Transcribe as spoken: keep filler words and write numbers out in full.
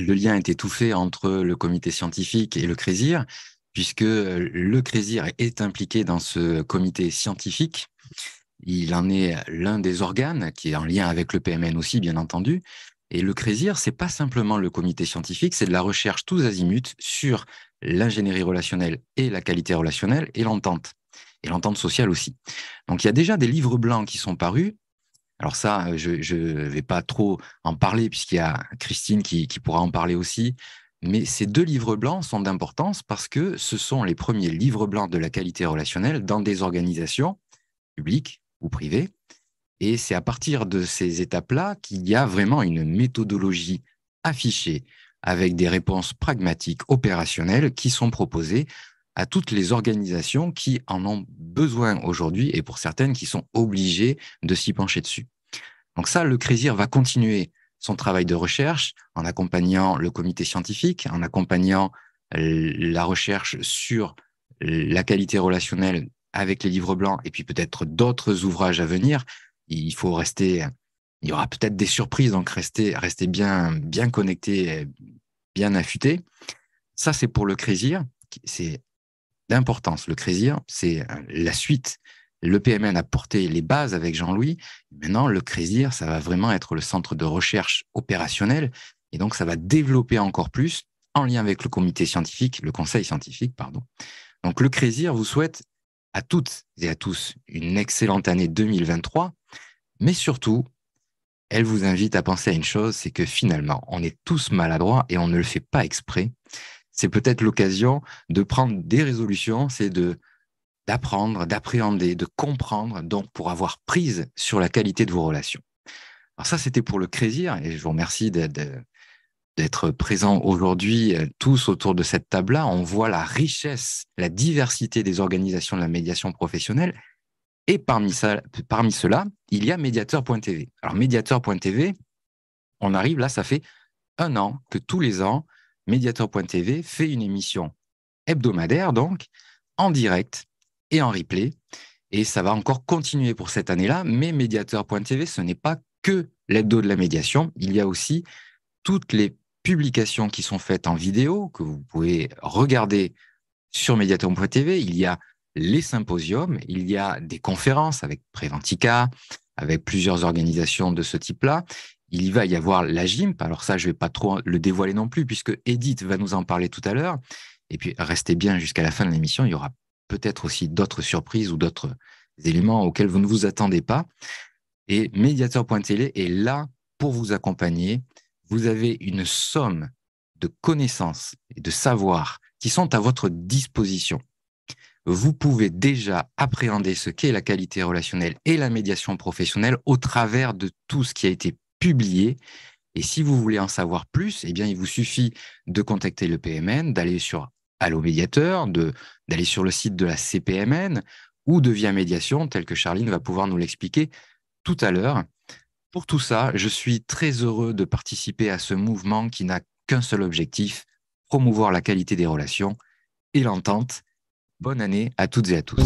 le lien est étouffé entre le comité scientifique et le CREISIR, puisque le CREISIR est impliqué dans ce comité scientifique. Il en est l'un des organes, qui est en lien avec le P M N aussi, bien entendu. Et le CREISIR, ce n'est pas simplement le comité scientifique, c'est de la recherche tous azimuts sur l'ingénierie relationnelle et la qualité relationnelle et l'entente, et l'entente sociale aussi. Donc, il y a déjà des livres blancs qui sont parus. Alors ça, je ne vais pas trop en parler puisqu'il y a Christine qui, qui pourra en parler aussi. Mais ces deux livres blancs sont d'importance parce que ce sont les premiers livres blancs de la qualité relationnelle dans des organisations publiques ou privées. Et c'est à partir de ces étapes-là qu'il y a vraiment une méthodologie affichée avec des réponses pragmatiques, opérationnelles, qui sont proposées à toutes les organisations qui en ont besoin aujourd'hui et pour certaines qui sont obligées de s'y pencher dessus. Donc ça, le CREISIR va continuer son travail de recherche en accompagnant le comité scientifique, en accompagnant la recherche sur la qualité relationnelle avec les livres blancs et puis peut-être d'autres ouvrages à venir. Il faut rester, il y aura peut-être des surprises, donc rester, rester bien, bien connecté, bien affûté. Ça, c'est pour le CREISIR, c'est d'importance. Le CREISIR, c'est la suite. Le P M N a porté les bases avec Jean-Louis. Maintenant, le CREISIR, ça va vraiment être le centre de recherche opérationnelle. Et donc, ça va développer encore plus, en lien avec le comité scientifique, le conseil scientifique, pardon. Donc, le CREISIR vous souhaite à toutes et à tous une excellente année deux mille vingt-trois. Mais surtout, elle vous invite à penser à une chose, c'est que finalement, on est tous maladroits et on ne le fait pas exprès. C'est peut-être l'occasion de prendre des résolutions, c'est de d'apprendre, d'appréhender, de comprendre, donc pour avoir prise sur la qualité de vos relations. Alors ça, c'était pour le CREISIR, et je vous remercie de, de, d'être présents aujourd'hui tous autour de cette table-là. On voit la richesse, la diversité des organisations de la médiation professionnelle, et parmi, ça, parmi cela, il y a médiateur point T V. Alors médiateur point T V, on arrive là, ça fait un an que tous les ans, médiateur point T V fait une émission hebdomadaire, donc, en direct, et en replay, et ça va encore continuer pour cette année-là, mais médiateur point T V, ce n'est pas que l'hebdo de la médiation, il y a aussi toutes les publications qui sont faites en vidéo, que vous pouvez regarder sur médiateur point T V, il y a les symposiums, il y a des conférences avec Preventica, avec plusieurs organisations de ce type-là, il va y avoir la G I M, alors ça je ne vais pas trop le dévoiler non plus, puisque Edith va nous en parler tout à l'heure, et puis restez bien jusqu'à la fin de l'émission, il y aura peut-être aussi d'autres surprises ou d'autres éléments auxquels vous ne vous attendez pas. Et médiateur point T V est là pour vous accompagner. Vous avez une somme de connaissances et de savoirs qui sont à votre disposition. Vous pouvez déjà appréhender ce qu'est la qualité relationnelle et la médiation professionnelle au travers de tout ce qui a été publié. Et si vous voulez en savoir plus, eh bien, il vous suffit de contacter le P M N, d'aller sur Allo Médiateur, d'aller sur le site de la C P M N ou de Via Médiation, tel que Charline va pouvoir nous l'expliquer tout à l'heure. Pour tout ça, je suis très heureux de participer à ce mouvement qui n'a qu'un seul objectif, promouvoir la qualité des relations et l'entente. Bonne année à toutes et à tous.